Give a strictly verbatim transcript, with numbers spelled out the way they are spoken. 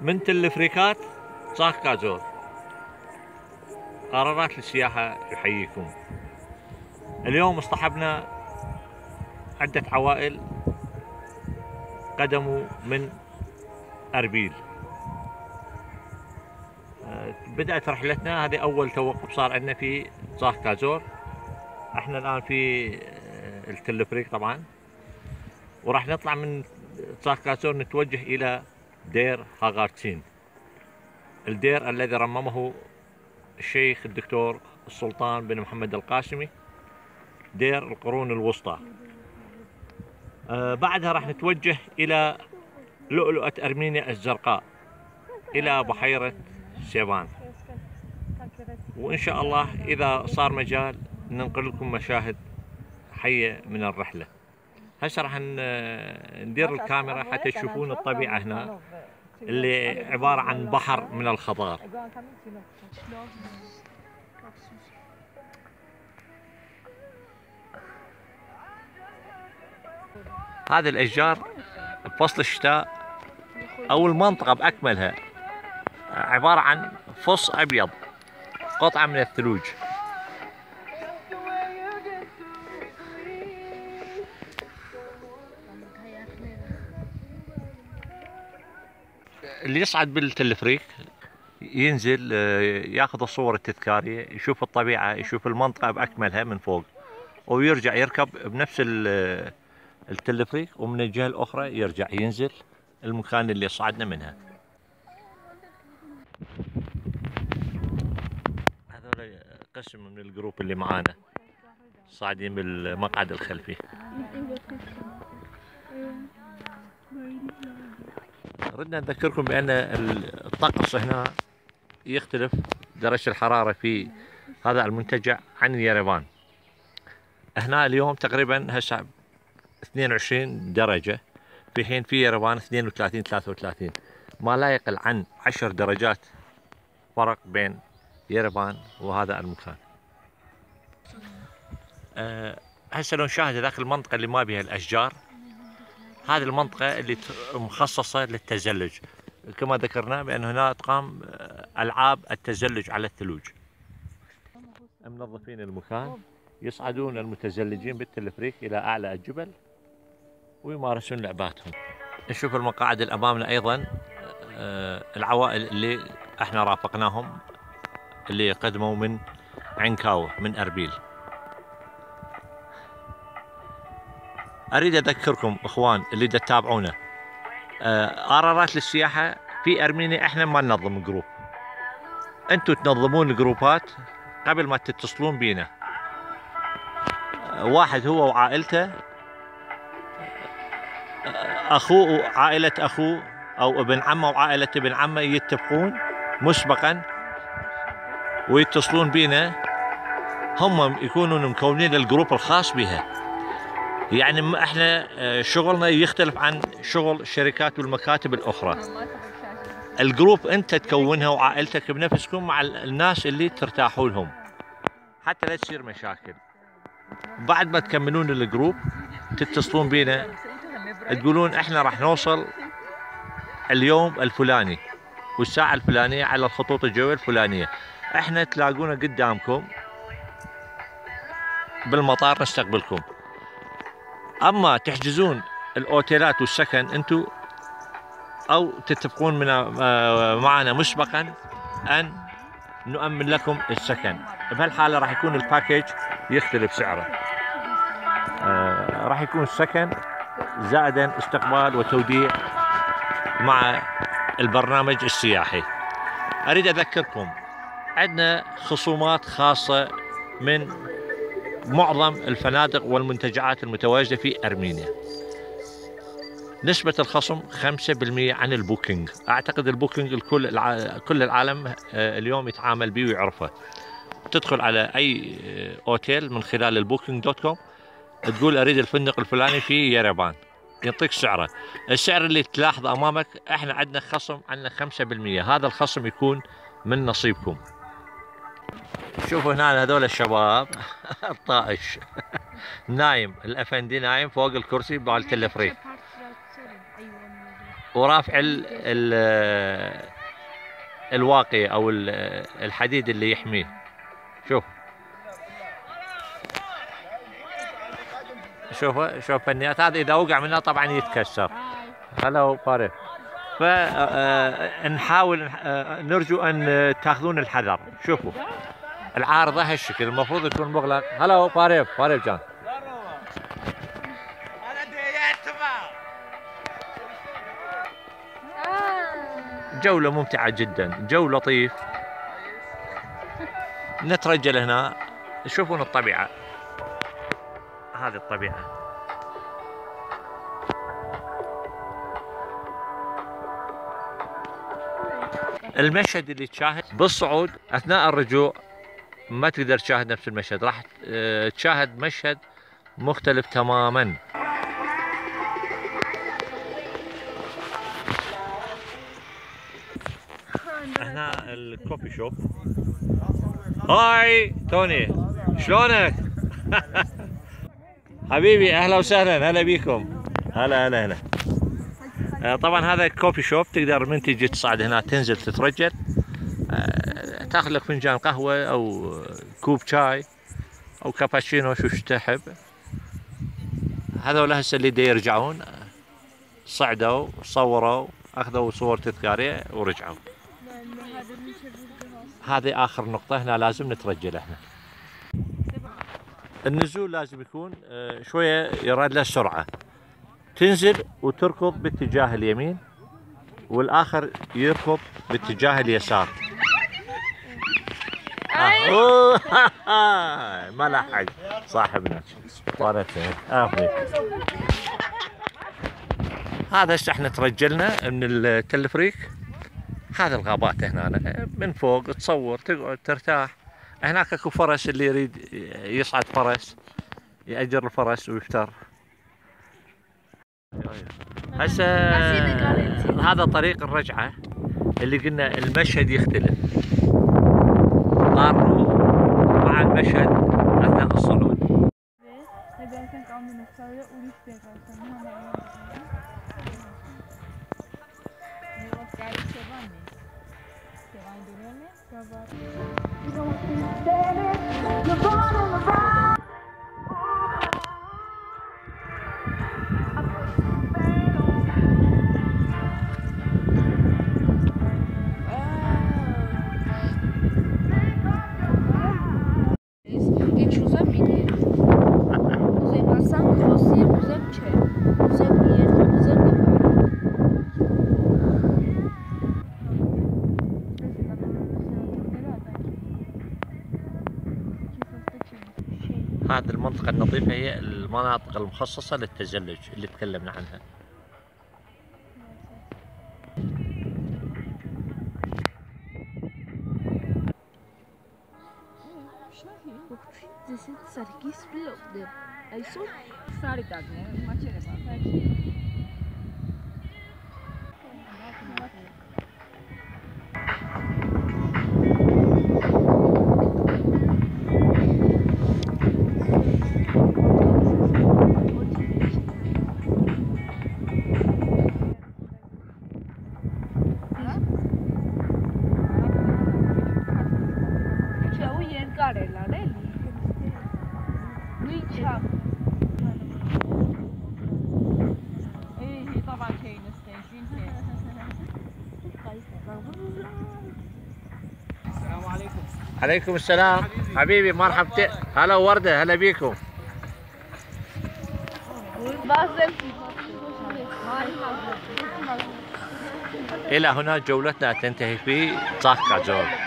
من تلفريكات تساغكادزور. قرارات للسياحة يحييكم. اليوم اصطحبنا عدة عوائل قدموا من اربيل. بدأت رحلتنا، هذه أول توقف صار عندنا في تساغكادزور. احنا الآن في التلفريك طبعا، وراح نطلع من تساغكادزور نتوجه إلى دير هاغارتسين، الدير الذي رممه الشيخ الدكتور السلطان بن محمد القاسمي، دير القرون الوسطى. آه بعدها راح نتوجه إلى لؤلؤة أرمينيا الزرقاء، إلى بحيرة سيفان، وإن شاء الله إذا صار مجال ننقل لكم مشاهد حية من الرحلة. هسه راح ندير الكاميرا حتى تشوفون الطبيعة هنا اللي عبارة عن بحر من الخضار. هذه الأشجار بفصل الشتاء أو المنطقة بأكملها عبارة عن فص أبيض، قطعة من الثلوج. اللي يصعد بالتلفريك ينزل ياخذ الصور التذكارية، يشوف الطبيعة، يشوف المنطقة بأكملها من فوق، ويرجع يركب بنفس التلفريك، ومن الجهة الأخرى يرجع ينزل المكان اللي صعدنا منها. هذول قسم من الجروب اللي معانا صاعدين بالمقعد الخلفي. ردنا نذكركم بأن الطقس هنا يختلف درجة الحرارة في هذا المنتجع عن يريفان. هنا اليوم تقريبا هسه اثنين وعشرين درجة، في حين في يريفان اثنين وثلاثين ثلاثة وثلاثين، ما لا يقل عن عشر درجات فرق بين يريفان وهذا المكان. أه هسه لو نشاهد ذاك المنطقة اللي ما بها الأشجار، هذه المنطقة اللي مخصصة للتزلج، كما ذكرنا بأن هنا تقام ألعاب التزلج على الثلوج. منظفين المكان، يصعدون المتزلجين بالتلفريك إلى أعلى الجبل ويمارسون لعباتهم. نشوف المقاعد اللي أمامنا أيضا العوائل اللي احنا رافقناهم، اللي قدموا من عنكاوه من أربيل. أريد أذكركم إخوان اللي تتابعونا، ارارات للسياحة في أرمينيا إحنا ما ننظم جروب، أنتم تنظمون الجروبات قبل ما تتصلون بينا. واحد هو وعائلته، أخوه وعائلة أخوه، أو ابن عمه وعائلة ابن عمه، يتفقون مسبقا ويتصلون بينا، هم يكونون مكونين الجروب الخاص بها. يعني احنا شغلنا يختلف عن شغل الشركات والمكاتب الاخرى. الجروب انت تكونها وعائلتك بنفسكم مع الناس اللي ترتاحوا لهم حتى لا تصير مشاكل. بعد ما تكملون الجروب تتصلون بينا تقولون احنا راح نوصل اليوم الفلاني والساعه الفلانيه على الخطوط الجويه الفلانيه، احنا تلاقونا قدامكم بالمطار نستقبلكم. اما تحجزون الاوتيلات والسكن انتم، او تتفقون معنا مسبقا ان نؤمن لكم السكن، بهالحاله راح يكون الباكيج يختلف سعره. آه راح يكون السكن زائدا استقبال وتوديع مع البرنامج السياحي. اريد اذكركم عندنا خصومات خاصه من معظم الفنادق والمنتجعات المتواجدة في أرمينيا. نسبة الخصم خمسة بالمئة عن البوكينج. أعتقد البوكينج الكل كل العالم اليوم يتعامل به ويعرفه. تدخل على أي أوتيل من خلال البوكينج دوت كوم، تقول أريد الفندق الفلاني في يريفان، يعطيك سعره. السعر اللي تلاحظه أمامك، إحنا عندنا خصم، عندنا خمسة بالمئة، هذا الخصم يكون من نصيبكم. شوفوا هنا هذول الشباب الطائش نايم، الافندي نايم فوق الكرسي مال التلفريك، ورافع ال ال الواقي او الحديد اللي يحميه. شوف شوف شوف فنيات هذا اذا وقع منها طبعا يتكسر. هلا باريف. فنحاول نرجو ان تاخذون الحذر. شوفوا العارضه هالشكل المفروض تكون مغلق. هلا باريف باريف جان. جولة ممتعة جدا، جو لطيف. نترجل هنا، شوفون الطبيعة. هذه الطبيعة. المشهد اللي تشاهد بالصعود اثناء الرجوع ما تقدر تشاهد نفس المشهد، راح تشاهد مشهد مختلف تماما. هنا الكوفي شوب. هاي توني شلونك؟ حبيبي اهلا وسهلا، هلا بيكم. هلا هلا هلا. آه طبعا هذا كوفي شوب، تقدر من تجي تصعد هنا تنزل تترجل، آه تاخذ لك فنجان قهوه او كوب شاي او كابتشينو شو تحب. هذول هسه اللي دا يرجعون صعدوا صوروا اخذوا صور تذكاريه ورجعوا. هذه اخر نقطه، هنا لازم نترجل احنا. النزول لازم يكون شويه يراد له سرعه، تنزل وتركض باتجاه اليمين والاخر يركض باتجاه اليسار. ما لحق صاحبنا طارته. هذا هسه احنا ترجلنا من التلفريك. هذه الغابات هنا من فوق تصور تقعد ترتاح. هناك اكو فرس، اللي يريد يصعد فرس يأجر الفرس ويفتر. هسه هذا طريق الرجعه اللي قلنا المشهد يختلف. قارنوا مع المشهد اثناء الصعود. هذه المنطقة النظيفة هي المناطق المخصصة للتزلج اللي تكلمنا عنها. عليكم السلام حبيبي, حبيبي مرحبتين. هلا وردة، هلا بيكم. إلى هنا جولتنا تنتهي في تساغكادزور.